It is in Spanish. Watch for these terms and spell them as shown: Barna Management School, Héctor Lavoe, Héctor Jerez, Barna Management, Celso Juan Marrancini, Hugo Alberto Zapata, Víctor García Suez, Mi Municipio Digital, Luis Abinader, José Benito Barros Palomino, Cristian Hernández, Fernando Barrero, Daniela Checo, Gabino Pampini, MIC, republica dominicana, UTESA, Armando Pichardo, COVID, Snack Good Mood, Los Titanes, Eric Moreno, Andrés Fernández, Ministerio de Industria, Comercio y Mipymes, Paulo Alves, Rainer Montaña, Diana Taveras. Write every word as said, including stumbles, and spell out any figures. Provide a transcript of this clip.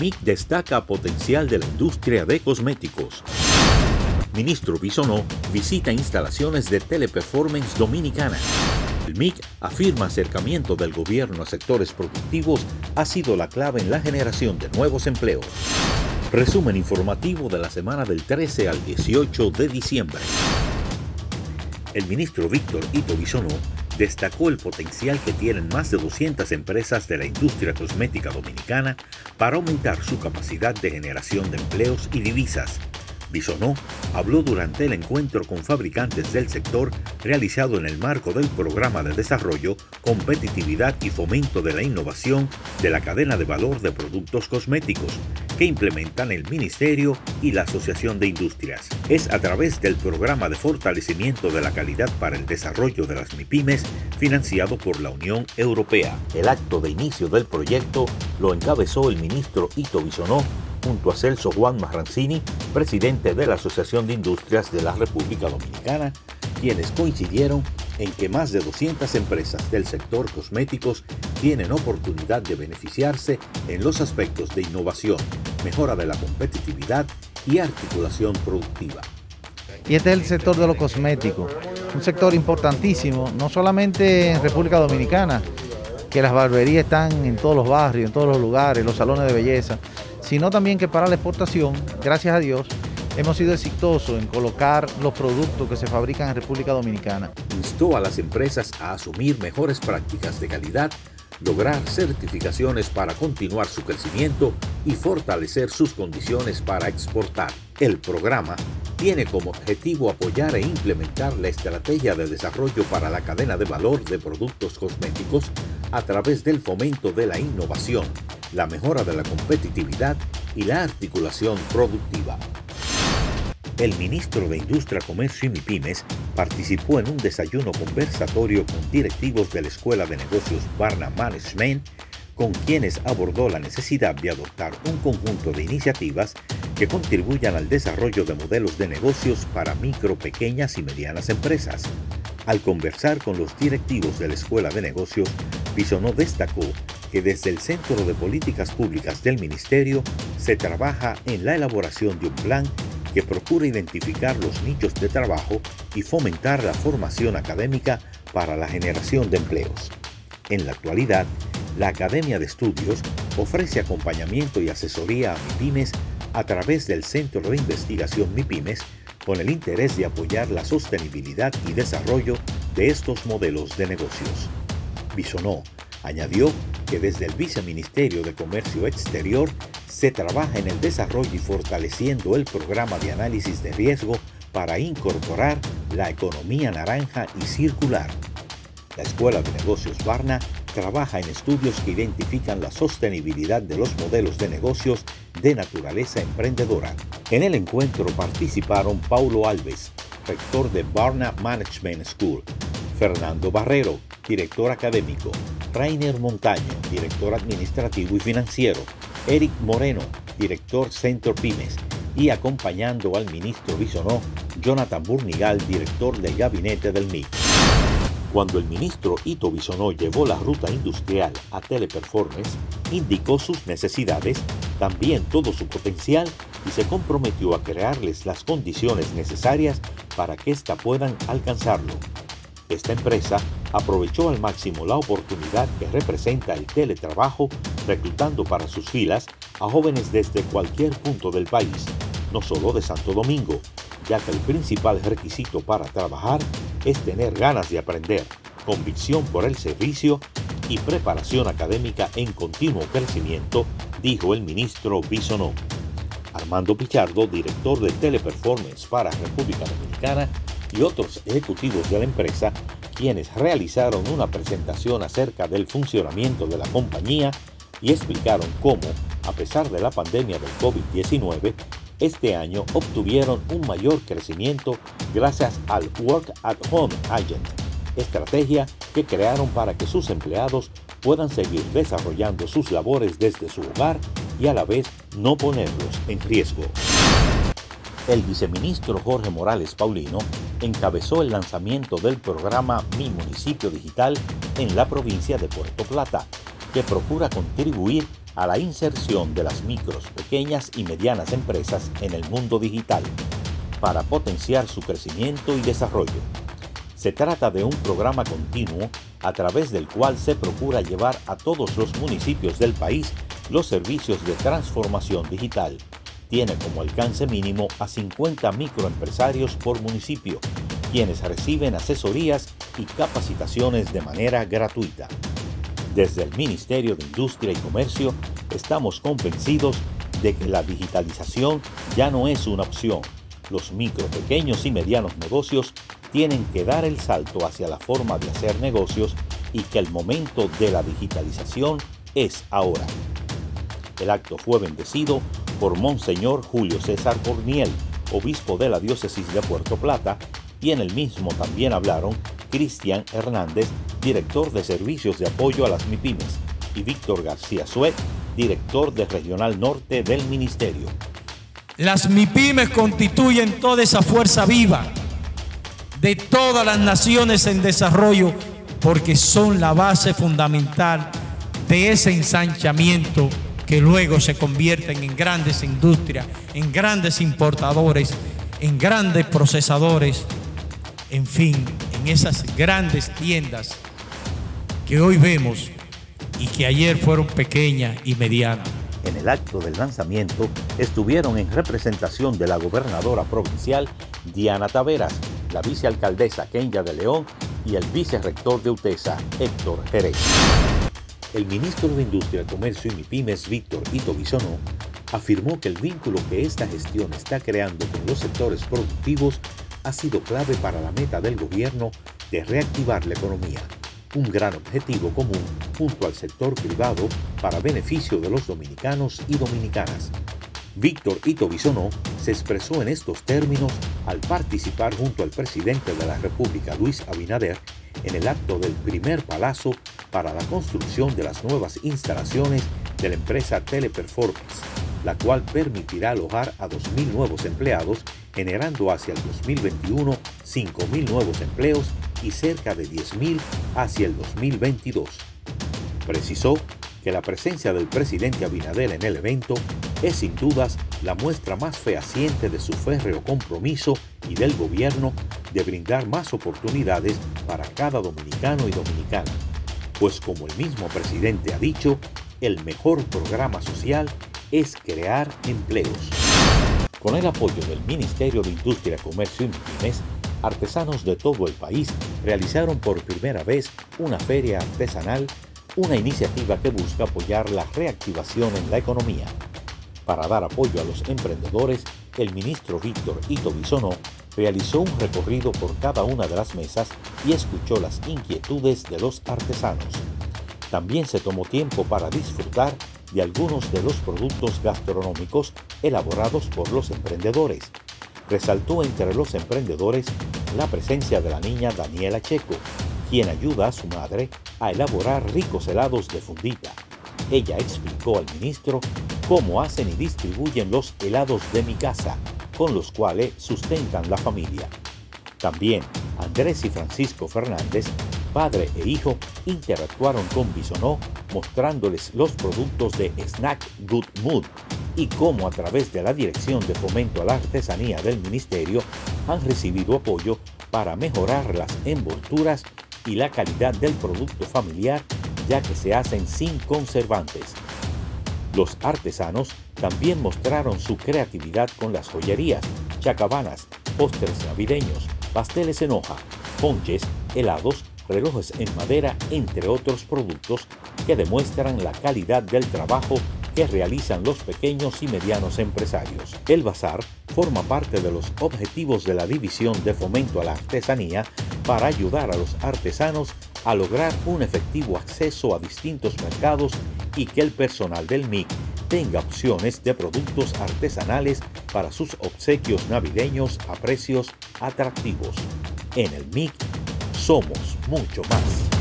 M I C destaca potencial de la industria de cosméticos. Ministro Bisonó visita instalaciones de Teleperformance dominicana. El M I C afirma acercamiento del gobierno a sectores productivos ha sido la clave en la generación de nuevos empleos. Resumen informativo de la semana del trece al dieciocho de diciembre. El ministro Víctor Ito Bisonó destacó el potencial que tienen más de doscientas empresas de la industria cosmética dominicana para aumentar su capacidad de generación de empleos y divisas. Bisonó habló durante el encuentro con fabricantes del sector realizado en el marco del Programa de Desarrollo, Competitividad y Fomento de la Innovación de la Cadena de Valor de Productos Cosméticos, que implementan el Ministerio y la Asociación de Industrias. Es a través del Programa de Fortalecimiento de la Calidad para el Desarrollo de las MIPYMES, financiado por la Unión Europea. El acto de inicio del proyecto lo encabezó el ministro Ito Bisonó junto a Celso Juan Marrancini, presidente de la Asociación de Industrias de la República Dominicana, quienes coincidieron en que más de doscientas empresas del sector cosméticos tienen oportunidad de beneficiarse en los aspectos de innovación, mejora de la competitividad y articulación productiva. Y este es el sector de los cosméticos, un sector importantísimo, no solamente en República Dominicana, que las barberías están en todos los barrios, en todos los lugares, los salones de belleza, sino también que para la exportación, gracias a Dios, hemos sido exitosos en colocar los productos que se fabrican en República Dominicana. Instó a las empresas a asumir mejores prácticas de calidad, lograr certificaciones para continuar su crecimiento y fortalecer sus condiciones para exportar. El programa tiene como objetivo apoyar e implementar la estrategia de desarrollo para la cadena de valor de productos cosméticos a través del fomento de la innovación, la mejora de la competitividad y la articulación productiva. El ministro de Industria, Comercio y Mipymes participó en un desayuno conversatorio con directivos de la Escuela de Negocios Barna Management, con quienes abordó la necesidad de adoptar un conjunto de iniciativas que contribuyan al desarrollo de modelos de negocios para micro, pequeñas y medianas empresas. Al conversar con los directivos de la Escuela de Negocios, Bisonó destacó que desde el Centro de Políticas Públicas del Ministerio se trabaja en la elaboración de un plan que procura identificar los nichos de trabajo y fomentar la formación académica para la generación de empleos. En la actualidad, la Academia de Estudios ofrece acompañamiento y asesoría a MIPYMES a través del Centro de Investigación MIPYMES, con el interés de apoyar la sostenibilidad y desarrollo de estos modelos de negocios. Bisonó añadió que desde el Viceministerio de Comercio Exterior se trabaja en el desarrollo y fortaleciendo el programa de análisis de riesgo para incorporar la economía naranja y circular. La Escuela de Negocios Barna trabaja en estudios que identifican la sostenibilidad de los modelos de negocios de naturaleza emprendedora. En el encuentro participaron Paulo Alves, rector de Barna Management School, Fernando Barrero, director académico, Rainer Montaña, director administrativo y financiero, Eric Moreno, director Centro Pymes, y acompañando al ministro Bisonó, Jonathan Burnigal, director del gabinete del M I C. Cuando el ministro Ito Bisonó llevó la ruta industrial a Teleperformance, indicó sus necesidades, también todo su potencial, y se comprometió a crearles las condiciones necesarias para que ésta puedan alcanzarlo. Esta empresa aprovechó al máximo la oportunidad que representa el teletrabajo, reclutando para sus filas a jóvenes desde cualquier punto del país, no solo de Santo Domingo, ya que el principal requisito para trabajar es tener ganas de aprender, convicción por el servicio y preparación académica en continuo crecimiento, dijo el ministro Bisonó. Armando Pichardo, director de Teleperformance para República Dominicana, y otros ejecutivos de la empresa, quienes realizaron una presentación acerca del funcionamiento de la compañía y explicaron cómo, a pesar de la pandemia del COVID diecinueve, este año obtuvieron un mayor crecimiento gracias al Work at Home Agent, estrategia que crearon para que sus empleados puedan seguir desarrollando sus labores desde su hogar y a la vez no ponerlos en riesgo. El viceministro Jorge Morales Paulino encabezó el lanzamiento del programa Mi Municipio Digital en la provincia de Puerto Plata, que procura contribuir a la inserción de las micros, pequeñas y medianas empresas en el mundo digital para potenciar su crecimiento y desarrollo. Se trata de un programa continuo a través del cual se procura llevar a todos los municipios del país los servicios de transformación digital. Tiene como alcance mínimo a cincuenta microempresarios por municipio, quienes reciben asesorías y capacitaciones de manera gratuita. Desde el Ministerio de Industria y Comercio estamos convencidos de que la digitalización ya no es una opción. Los micro, pequeños y medianos negocios tienen que dar el salto hacia la forma de hacer negocios y que el momento de la digitalización es ahora. El acto fue bendecido por Monseñor Julio César Corniel, obispo de la diócesis de Puerto Plata, y en el mismo también hablaron Cristian Hernández, director de Servicios de Apoyo a las MIPYMES, y Víctor García Suez, director de Regional Norte del Ministerio. Las MIPYMES constituyen toda esa fuerza viva de todas las naciones en desarrollo, porque son la base fundamental de ese ensanchamiento que luego se convierten en grandes industrias, en grandes importadores, en grandes procesadores, en fin, en esas grandes tiendas que hoy vemos y que ayer fueron pequeñas y medianas. En el acto del lanzamiento estuvieron en representación de la gobernadora provincial Diana Taveras, la vicealcaldesa Kenya de León y el vicerrector de UTESA, Héctor Jerez. El ministro de Industria, Comercio y MIPYMES, Víctor Ito Bisonó, afirmó que el vínculo que esta gestión está creando con los sectores productivos ha sido clave para la meta del gobierno de reactivar la economía, un gran objetivo común junto al sector privado para beneficio de los dominicanos y dominicanas. Víctor Ito Bisonó se expresó en estos términos al participar junto al presidente de la República, Luis Abinader, en el acto del primer palazo para la construcción de las nuevas instalaciones de la empresa Teleperformance, la cual permitirá alojar a dos mil nuevos empleados, generando hacia el dos mil veintiuno cinco mil nuevos empleos y cerca de diez mil hacia el dos mil veintidós. Precisó que la presencia del presidente Abinader en el evento es sin dudas la muestra más fehaciente de su férreo compromiso y del gobierno de brindar más oportunidades para cada dominicano y dominicana, pues como el mismo presidente ha dicho, el mejor programa social es crear empleos. Con el apoyo del Ministerio de Industria, Comercio y MIPYMES, artesanos de todo el país realizaron por primera vez una feria artesanal, una iniciativa que busca apoyar la reactivación en la economía. Para dar apoyo a los emprendedores, el ministro Víctor Ito Bisonó realizó un recorrido por cada una de las mesas y escuchó las inquietudes de los artesanos. También se tomó tiempo para disfrutar de algunos de los productos gastronómicos elaborados por los emprendedores. Resaltó entre los emprendedores la presencia de la niña Daniela Checo, quien ayuda a su madre a elaborar ricos helados de fundita. Ella explicó al ministro cómo hacen y distribuyen los helados de mi casa, con los cuales sustentan la familia. También Andrés y Francisco Fernández, padre e hijo, interactuaron con Bisonó mostrándoles los productos de Snack Good Mood y cómo a través de la Dirección de Fomento a la Artesanía del Ministerio han recibido apoyo para mejorar las envolturas y la calidad del producto familiar, ya que se hacen sin conservantes. Los artesanos también mostraron su creatividad con las joyerías, chacabanas, postres navideños, pasteles en hoja, ponches, helados, relojes en madera, entre otros productos que demuestran la calidad del trabajo que realizan los pequeños y medianos empresarios. El bazar forma parte de los objetivos de la División de Fomento a la Artesanía para ayudar a los artesanos a lograr un efectivo acceso a distintos mercados y que el personal del M I C tenga opciones de productos artesanales para sus obsequios navideños a precios atractivos. En el M I C somos mucho más.